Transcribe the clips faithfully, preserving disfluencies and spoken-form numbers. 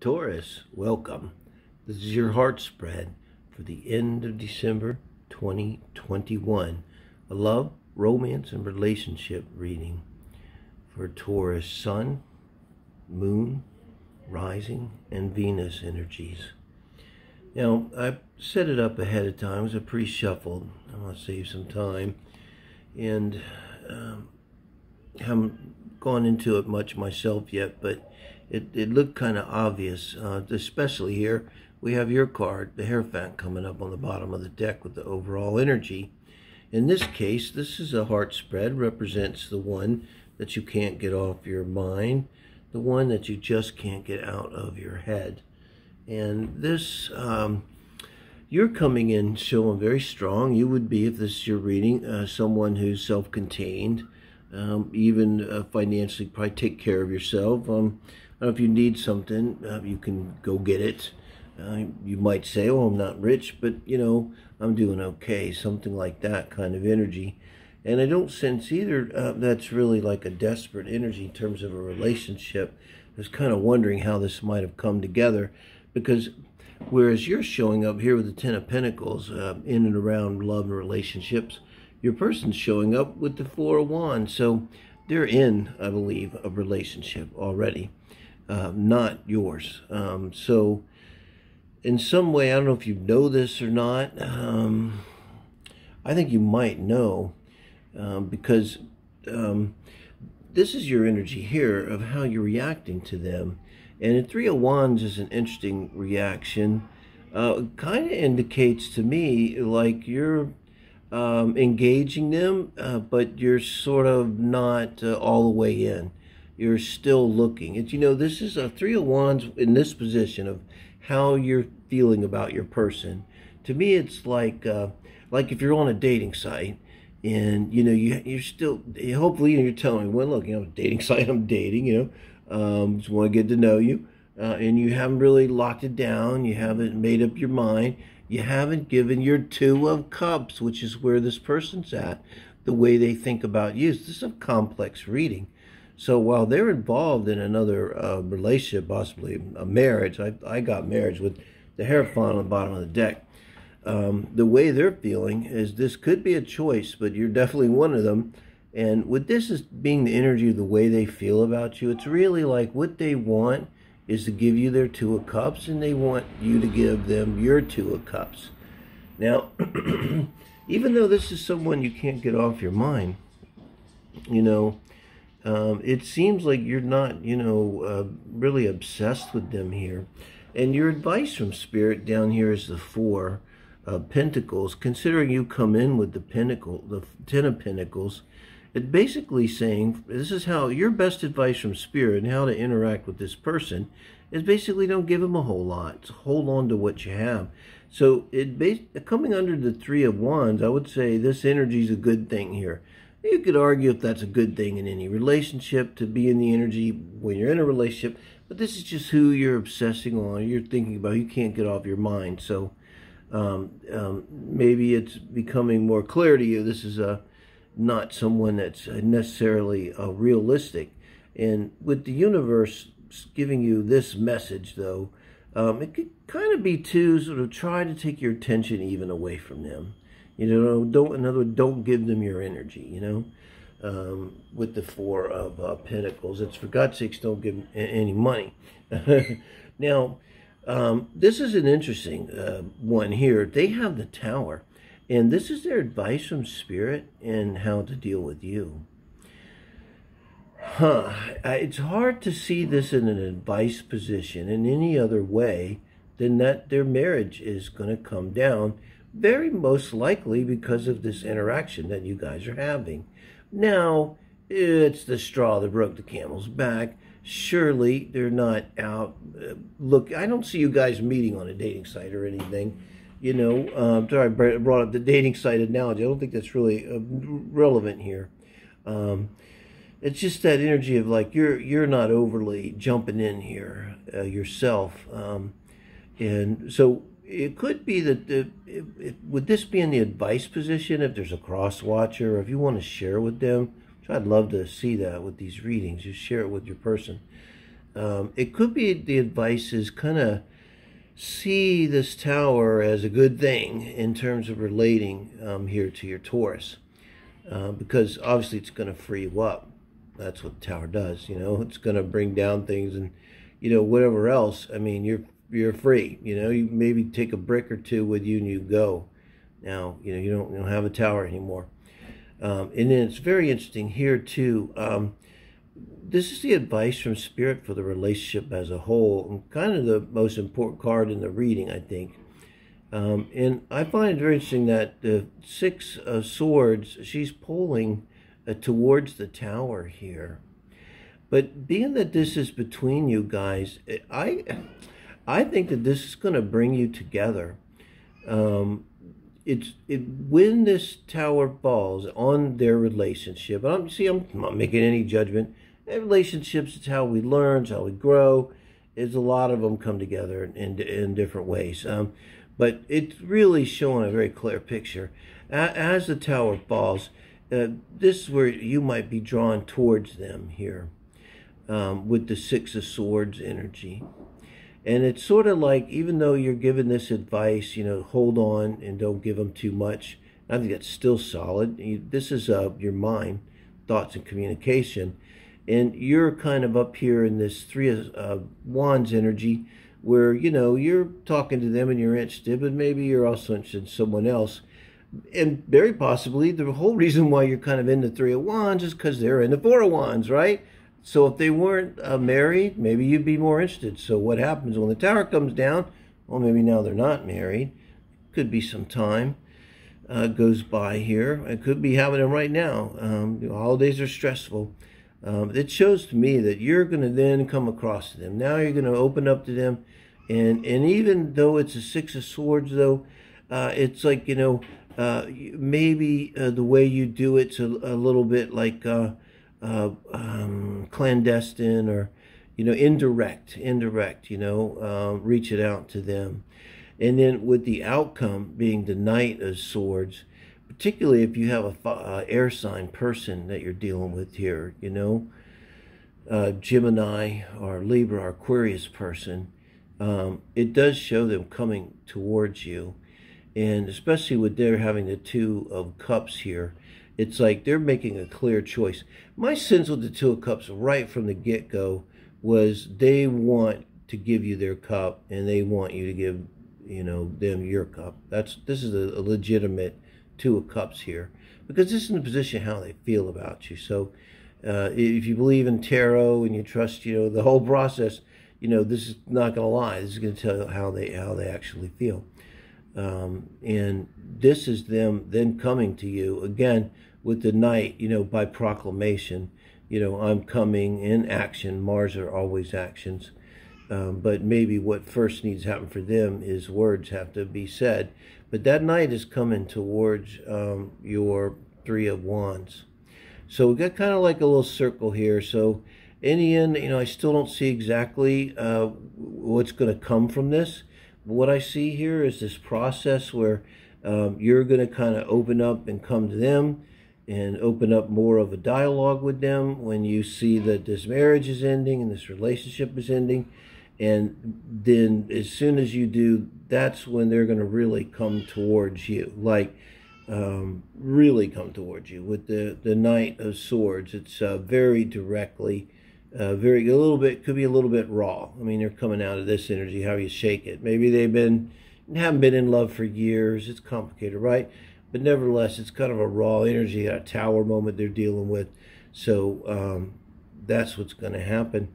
Taurus, welcome. This is your heart spread for the end of December twenty twenty-one. A love, romance, and relationship reading for Taurus, Sun, Moon, Rising, and Venus energies. Now, I set it up ahead of time. It was a pre-shuffled. I want to save some time. And um, I haven't gone into it much myself yet, but It, it looked kind of obvious, uh, especially here. We have your card, the Hierophant, coming up on the bottom of the deck with the overall energy. In this case, this is a heart spread, represents the one that you can't get off your mind, the one that you just can't get out of your head. And this, um, you're coming in showing very strong. You would be, if this is your reading, uh, someone who's self-contained, um, even uh, financially, probably take care of yourself. Um, If you need something, uh, you can go get it. Uh, you might say, oh, I'm not rich, but, you know, I'm doing okay. Something like that kind of energy. And I don't sense either uh, that's really like a desperate energy in terms of a relationship. I was kind of wondering how this might have come together. Because whereas you're showing up here with the Ten of Pentacles, uh, in and around love and relationships, your person's showing up with the Four of Wands. So they're in, I believe, a relationship already. Uh, not yours. Um, so in some way, I don't know if you know this or not. Um, I think you might know um, because um, this is your energy here of how you're reacting to them. And in Three of Wands is an interesting reaction. Uh, kind of indicates to me like you're um, engaging them, uh, but you're sort of not uh, all the way in. You're still looking. And, you know, this is a Three of Wands in this position of how you're feeling about your person. To me, it's like uh, like if you're on a dating site and, you know, you, you're still, hopefully you're telling me, well, look, you know, dating site, I'm dating, you know, um, just want to get to know you. Uh, and you haven't really locked it down. You haven't made up your mind. You haven't given your Two of Cups, which is where this person's at, the way they think about you. This is a complex reading. So while they're involved in another uh, relationship, possibly a marriage, I, I got marriage with the Hierophant on the bottom of the deck. Um, the way they're feeling is this could be a choice, but you're definitely one of them. And with this as being the energy of the way they feel about you, it's really like what they want is to give you their Two of Cups, and they want you to give them your Two of Cups. Now, even though this is someone you can't get off your mind, you know, Um, it seems like you're not, you know, uh, really obsessed with them here. And your advice from Spirit down here is the Four uh, Pentacles. Considering you come in with the Pentacle, the Ten of Pentacles, it's basically saying, this is how your best advice from Spirit and how to interact with this person is basically don't give them a whole lot. Hold on to what you have. So it bas coming under the Three of Wands, I would say this energy is a good thing here. You could argue if that's a good thing in any relationship, to be in the energy when you're in a relationship. But this is just who you're obsessing on, you're thinking about, you can't get off your mind. So um, um, maybe it's becoming more clear to you. This is a, not someone that's necessarily uh, realistic. And with the universe giving you this message, though, um, it could kind of be to sort of try to take your attention even away from them. You know, don't, in other words, don't give them your energy, you know, um, with the Four of uh, Pentacles. It's, for God's sakes, don't give them any money. Now, um, this is an interesting uh, one here. They have the Tower, and this is their advice from Spirit and how to deal with you. Huh. It's hard to see this in an advice position in any other way than that their marriage is going to come down. Very most likely because of this interaction that you guys are having. Now, it's the straw that broke the camel's back. Surely they're not out. Uh, look, I don't see you guys meeting on a dating site or anything. You know, uh, sorry, I brought up the dating site analogy. I don't think that's really uh, relevant here. Um, it's just that energy of like, you're, you're not overly jumping in here uh, yourself. Um, and so... It could be that, the, it, it, would this be in the advice position if there's a cross-watcher, or if you want to share with them, which I'd love to see that with these readings, just share it with your person. Um, it could be the advice is kind of see this tower as a good thing in terms of relating um, here to your Taurus, uh, because obviously it's going to free you up. That's what the tower does, you know. It's going to bring down things and, you know, whatever else. I mean, you're you're free, you know. You maybe take a brick or two with you and you go. Now, you know, you don't, you don't have a tower anymore. Um, and then it's very interesting here, too. Um, this is the advice from Spirit for the relationship as a whole, and kind of the most important card in the reading, I think. Um, and I find it very interesting that the Six of Swords, she's pulling uh, towards the tower here. But being that this is between you guys, I, I think that this is going to bring you together. Um, It's it, when this tower falls on their relationship. I'm see, I'm not making any judgment. Relationships, it's how we learn, it's how we grow. There's a lot of them come together in in, in different ways. Um, but it's really showing a very clear picture. As the tower falls, uh, this is where you might be drawn towards them here, um, with the Six of Swords energy. And it's sort of like, even though you're given this advice, you know, hold on and don't give them too much. I think that's still solid. You, this is uh, your mind, thoughts, and communication. And you're kind of up here in this Three of uh, Wands energy where, you know, you're talking to them and you're interested, but maybe you're also interested in someone else. And very possibly the whole reason why you're kind of in the Three of Wands is because they're in the Four of Wands, right? So if they weren't uh, married, maybe you'd be more interested. So what happens when the tower comes down? Well, maybe now they're not married. Could be some time uh, goes by here. It could be happening right now. Um, the holidays are stressful. Um, it shows to me that you're going to then come across to them. Now you're going to open up to them. And, and even though it's a Six of Swords, though, uh, it's like, you know, uh, maybe uh, the way you do it's a, a little bit like... Uh, Uh, um, clandestine, or, you know, indirect, indirect, you know, uh, reach it out to them. And then with the outcome being the Knight of Swords, particularly if you have a uh, air sign person that you're dealing with here, you know, uh, Gemini or Libra or Aquarius person, um, it does show them coming towards you. And especially with their having the Two of Cups here, it's like they're making a clear choice. My sense with the Two of Cups right from the get-go was they want to give you their cup, and they want you to give, you know, them your cup. That's this is a, a legitimate Two of Cups here, because this is in the position how they feel about you. So uh, if you believe in tarot and you trust, you know, the whole process, you know, this is not going to lie. This is going to tell you how they how they actually feel. Um, and this is them then coming to you again with the Knight, you know, by proclamation, you know, I'm coming in action. Mars are always actions. Um, but maybe what first needs to happen for them is words have to be said. But that Knight is coming towards um, your Three of Wands. So we got kind of like a little circle here. So in the end, you know, I still don't see exactly uh, what's going to come from this. What I see here is this process where um, you're going to kind of open up and come to them and open up more of a dialogue with them when you see that this marriage is ending and this relationship is ending. And then as soon as you do, that's when they're going to really come towards you, like um, really come towards you. With the, the Knight of Swords, it's uh, very directly. Uh, very a little bit could be a little bit raw. I mean, they're coming out of this energy. How you shake it? Maybe they've been haven't been in love for years. It's complicated, right? But nevertheless, it's kind of a raw energy, a tower moment they're dealing with. So um, that's what's going to happen.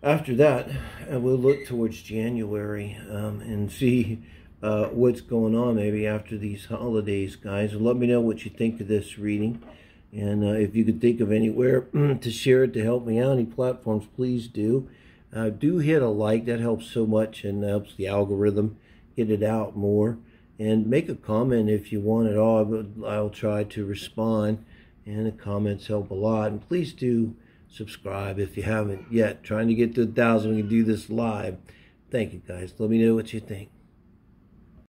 After that, uh, we'll look towards January um, and see uh, what's going on. Maybe after these holidays, guys. Let me know what you think of this reading. And uh, if you could think of anywhere to share it to help me out, any platforms, please do. Uh, do hit a like. That helps so much and helps the algorithm get it out more. And make a comment if you want at all. I'll try to respond. And the comments help a lot. And please do subscribe if you haven't yet. Trying to get to a thousand. We can do this live. Thank you, guys. Let me know what you think.